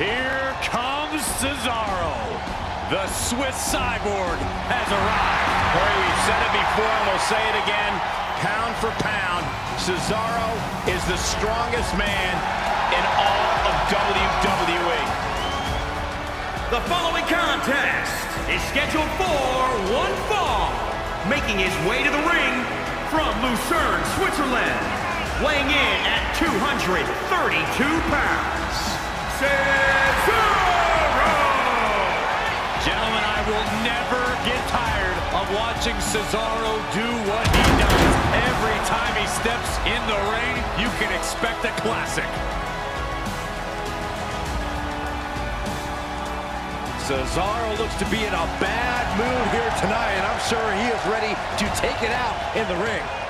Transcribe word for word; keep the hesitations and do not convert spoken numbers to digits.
Here comes Cesaro. The Swiss cyborg has arrived. Boy, we've said it before and we'll say it again. Pound for pound, Cesaro is the strongest man in all of W W E. The following contest is scheduled for one fall. Making his way to the ring from Lucerne, Switzerland. Weighing in at two hundred thirty-two pounds. Cesaro! Gentlemen, I will never get tired of watching Cesaro do what he does. Every time he steps in the ring, you can expect a classic. Cesaro looks to be in a bad mood here tonight, and I'm sure he is ready to take it out in the ring.